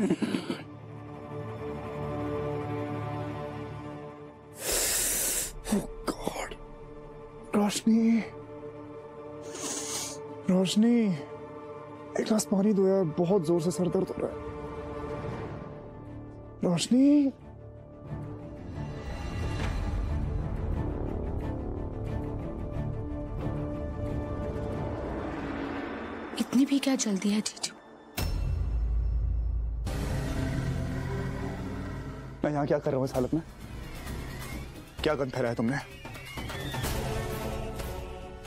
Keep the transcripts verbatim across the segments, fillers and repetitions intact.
Oh God, रोशनी, रोशनी, एक गिलास पानी दो यार, बहुत जोर से सर दर्द हो रहा है। रोशनी, इतनी भी क्या जल्दी है जीजू? मैं यहाँ क्या कर रहा हूँ इस हालत में? क्या गंध फैलाया तुमने?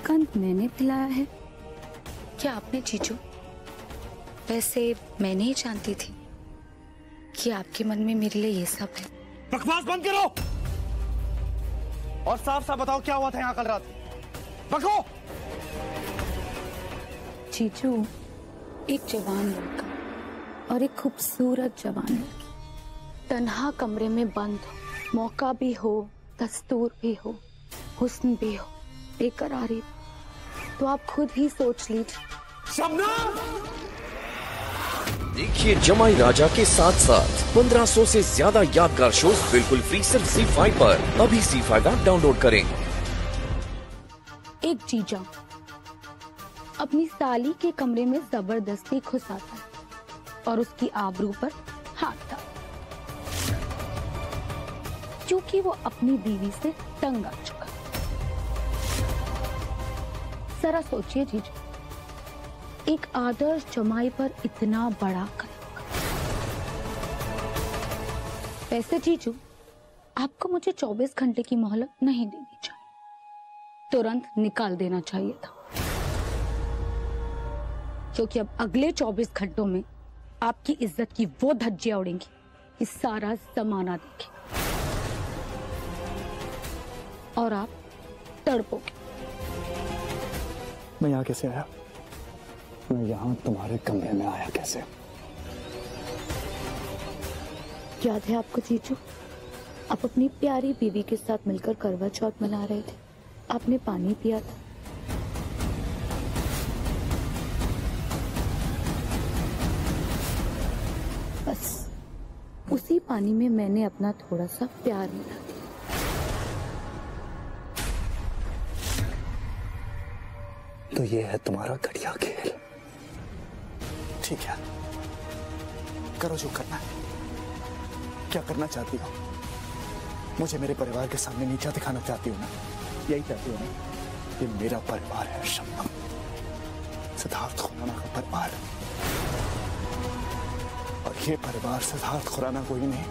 गंध मैंने फैलाया है क्या आपने जीजू? वैसे मैं नहीं जानती थी कि आपके मन में मेरे लिए ये सब है। बकवास बंद करो और साफ साफ बताओ क्या हुआ था यहाँ कल रात। बको जीजू, एक जवान लड़का और एक खूबसूरत जवान लड़की तन्हा कमरे में बंद हो, मौका भी हो, दस्तूर भी हो, हुस्न भी हो, बेकरारी, तो आप खुद ही सोच लीजिए। शबनम! देखिए जमाई राजा के साथ साथ पंद्रह सौ से ज्यादा यादगार शोज बिल्कुल फ्री सिर्फ ज़ी फाइव पर। अभी ज़ी फाइव ऐप डाउनलोड करें। एक जीजा अपनी साली के कमरे में जबरदस्ती घुस आता है और उसकी आबरू पर हाथ डालता है क्योंकि वो अपनी बीवी से तंग आ चुका। जरा सोचिए जीजू, एक आदर्श जमाई पर इतना बड़ा कलंक। वैसे जीजू, आपको मुझे चौबीस घंटे की मोहलत नहीं देनी चाहिए, तुरंत निकाल देना चाहिए था, क्योंकि अब अगले चौबीस घंटों में आपकी इज्जत की वो धज्जियां उड़ेंगी कि सारा जमाना देखेगा और आप तड़पोगे। मैं यहाँ कैसे आया? मैं यहाँ तुम्हारे कमरे में आया कैसे? याद है आपको जीजू, आप अपनी प्यारी बीवी के साथ मिलकर करवा चौथ मना रहे थे, आपने पानी पिया था। बस उसी पानी में मैंने अपना थोड़ा सा प्यार मिला दिया। तो ये है तुम्हारा घटिया खेल। ठीक है, करो जो करना है। क्या करना चाहती हो? मुझे मेरे परिवार के सामने नीचा दिखाना चाहती हो ना? यही चाहती हो ना? ये मेरा परिवार है शबनम, सिद्धार्थ खुराना का परिवार। और ये परिवार सिद्धार्थ खुराना को ही नहीं,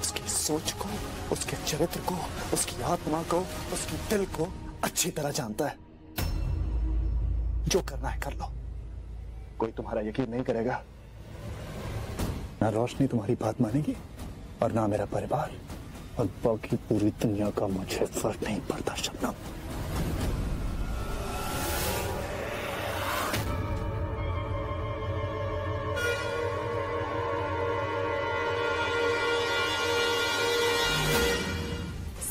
उसकी सोच को, उसके चरित्र को, उसकी आत्मा को, उसकी दिल को अच्छी तरह जानता है। जो करना है कर लो, कोई तुम्हारा यकीन नहीं करेगा। ना रोशनी तुम्हारी बात मानेगी और ना मेरा परिवार, और बाकी पूरी दुनिया का मुझे फर्क नहीं पड़ता शबनम।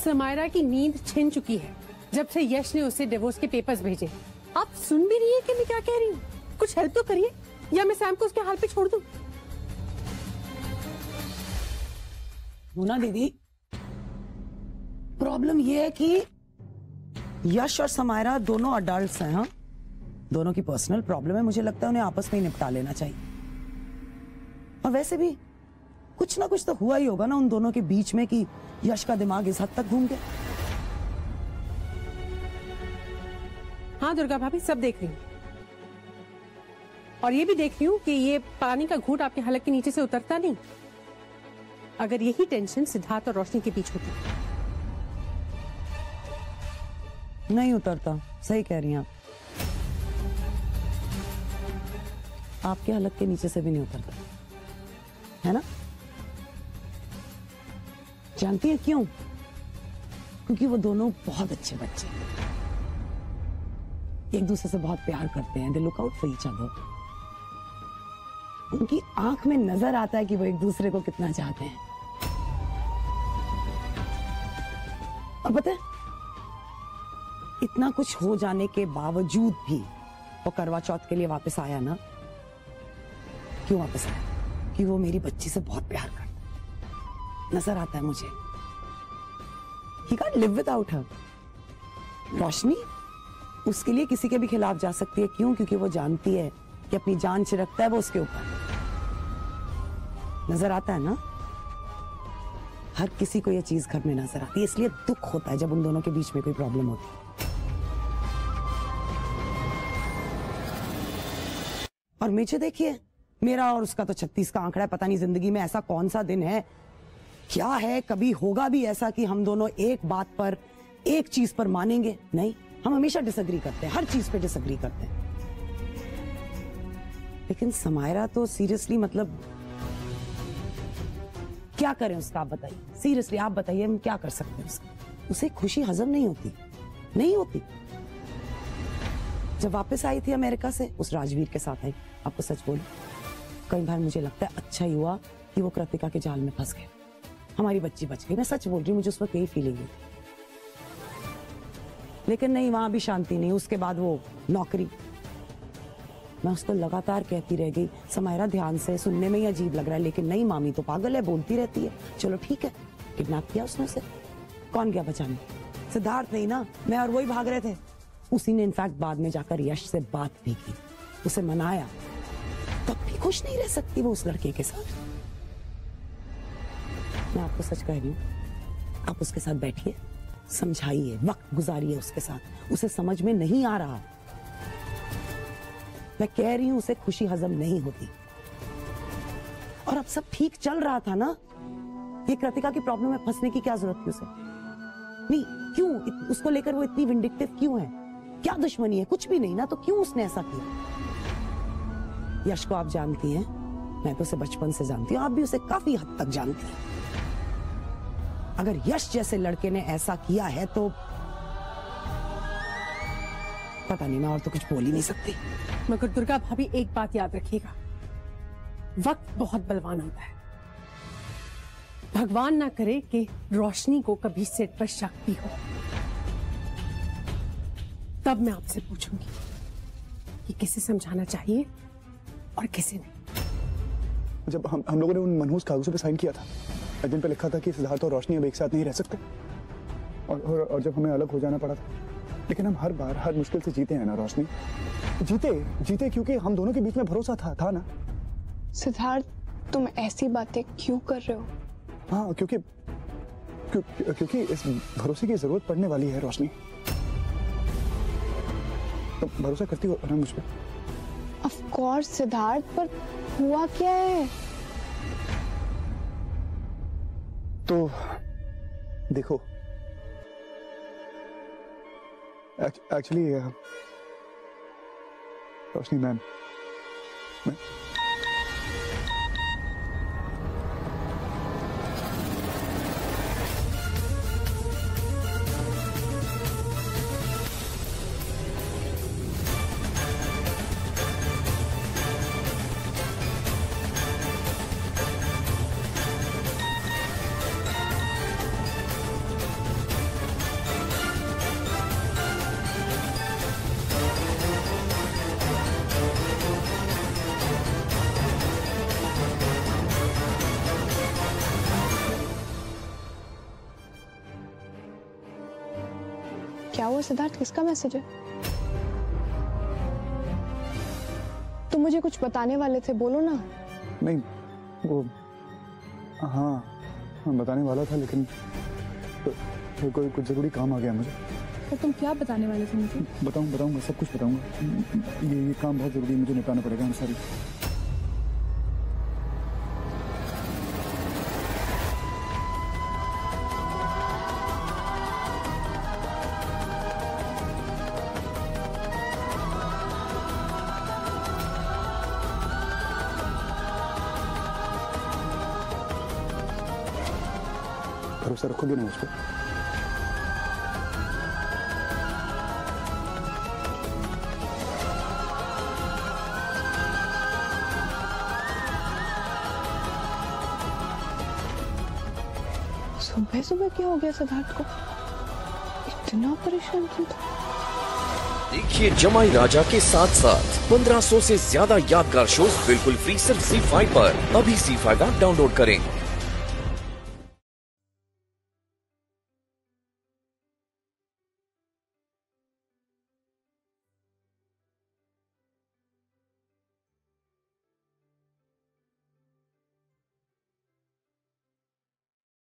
समायरा की नींद छिन चुकी है जब से यश ने उसे डिवोर्स के पेपर्स भेजे। आप सुन भी रही है कि मैं क्या कह रही हूँ? कुछ हेल्प तो करिए, या मैं सैम को उसके हाल पे छोड़ दूँ। मोना दीदी, प्रॉब्लम ये है कि यश और समायरा दोनों अडल्ट्स हैं। हाँ, दोनों की पर्सनल प्रॉब्लम है, मुझे लगता है उन्हें आपस में ही निपटा लेना चाहिए। और वैसे भी कुछ ना कुछ तो हुआ ही होगा ना उन दोनों के बीच में कि यश का दिमाग इस हद तक घूम गया। हाँ दुर्गा भाभी, सब देख रही हूँ और ये भी देख रही हूँ कि ये पानी का घूंट आपके हालत के नीचे से उतरता नहीं। अगर यही टेंशन सिद्धार्थ और रोशनी के बीच होती, नहीं उतरता। सही कह रही हैं आप, आपके हालत के नीचे से भी नहीं उतरता है ना। जानती है क्यों? क्योंकि वो दोनों बहुत अच्छे बच्चे हैं, एक दूसरे से बहुत प्यार करते हैं, they look out for each other. उनकी आंख में नजर आता है कि वो एक दूसरे को कितना चाहते हैं। और पता है, इतना कुछ हो जाने के बावजूद भी वो करवा चौथ के लिए वापस आया ना। क्यों वापस आया? कि वो मेरी बच्ची से बहुत प्यार करता नजर आता है मुझे। He can't live without her. रोशनी उसके लिए किसी के भी खिलाफ जा सकती है। क्यों? क्योंकि वो जानती है कि अपनी जान छिड़कता है वो उसके ऊपर। नजर आता है ना, हर किसी को ये चीज घर में नजर आती है। इसलिए दुख होता है जब उन दोनों के बीच में कोई प्रॉब्लम होती है। और मुझे देखिए, मेरा और उसका तो छत्तीस का आंकड़ा है। पता नहीं जिंदगी में ऐसा कौन सा दिन है, क्या है, कभी होगा भी ऐसा कि हम दोनों एक बात पर, एक चीज पर मानेंगे? नहीं, हम हमेशा डिसएग्री करते हैं, हर चीज पे डिसएग्री करते हैं। लेकिन समायरा तो सीरियसली, मतलब क्या करें उसका? आप बताइए, सीरियसली आप बताइए, हम क्या कर सकते हैं उसका? उसे खुशी हजम नहीं होती, नहीं होती। जब वापस आई थी अमेरिका से, उस राजवीर के साथ आई। आपको सच बोलूं, कई बार मुझे लगता है अच्छा ही हुआ कि वो कृतिका के जाल में फंस गए, हमारी बच्ची बच गई। मैं सच बोल रही हूँ, मुझे उस वक्त यही फीलिंग हुई। लेकिन नहीं, वहां भी शांति नहीं। उसके बाद वो नौकरी, मैं उसको लगातार कहती रह गई, समायरा ध्यान से, सुनने में ही अजीब लग रहा है, लेकिन नहीं, मामी तो पागल है, बोलती रहती है। चलो ठीक है, किडनैप किया उसने उसे, कौन गया बचाने? सिद्धार्थ नहीं ना, मैं और वही भाग रहे थे। उसी ने इनफैक्ट बाद में जाकर यश से बात भी की, उसे मनाया। तब भी खुश नहीं रह सकती वो उस लड़के के साथ। मैं आपको सच कह रही हूँ, आप उसके साथ बैठिए, समझाइए, वक्त गुजारिए उसके साथ। उसे समझ में नहीं आ रहा, मैं कह रही हूँ, उसे खुशी हजम नहीं होती। और अब सब ठीक चल रहा था ना, ये कृतिका की प्रॉब्लम में फंसने की क्या जरूरत थी उसे? नहीं, क्यों इत, उसको लेकर वो इतनी विंडिक्टिव क्यों है? क्या दुश्मनी है? कुछ भी नहीं ना, तो क्यों उसने ऐसा किया? यश को आप जानती हैं, मैं तो उसे बचपन से जानती हूँ, आप भी उसे काफी हद तक जानती हैं। अगर यश जैसे लड़के ने ऐसा किया है तो पता नहीं, मैं और तो कुछ बोल ही नहीं सकती। मगर दुर्गा भाभी, एक बात याद रखिएगा, वक्त बहुत बलवान होता है। भगवान ना करे कि रोशनी को कभी सेट पर शक भी हो, तब मैं आपसे पूछूंगी कि किसे समझाना चाहिए और किसे नहीं। जब हम हम लोगों ने उन मनहूस कागजों पे साइन किया था जिन पर लिखा था कि सिद्धार्थ और रोशनी अब एक साथ नहीं रह सकते, और, और, और जब हमें अलग हो जाना पड़ा था, लेकिन हम हर बार हर मुश्किल से जीते हैं ना रोशनी, जीते जीते क्योंकि हम दोनों के बीच में भरोसा था था ना। सिद्धार्थ, तुम ऐसी बातें क्यों कर रहे हो? हाँ, क्योंकि क्यों, क्योंकि इस भरोसे की जरूरत पड़ने वाली है रोशनी। तुम तो भरोसा करती हो ना मुझ पर? ऑफ कोर्स सिद्धार्थ, पर हुआ क्या है? तो देखो, एक्चुअली रोशनी मैम, मैं सिद्धार्थ, किसका मैसेज है? तुम मुझे कुछ बताने वाले थे, बोलो ना। नहीं, वो हाँ, मैं बताने वाला था, लेकिन फिर कोई कुछ जरूरी काम आ गया मुझे। तो तुम क्या बताने वाले थे मुझे? बताऊँ बताऊँगा, सब कुछ बताऊँगा। ये ये काम बहुत जरूरी है, मुझे निपटाना पड़ेगा। I'm sorry। भरोसा रखोगे ना मुझ पर? सुबह सुबह क्या हो गया सिद्धार्थ को? इतना परेशान क्यों था? देखिए जमाई राजा के साथ साथ पंद्रह सौ से ज्यादा यादगार शोज बिल्कुल फ्री सिर्फ ज़ी फाइव पर। अभी ज़ी फाइव ऐप डाउनलोड करें।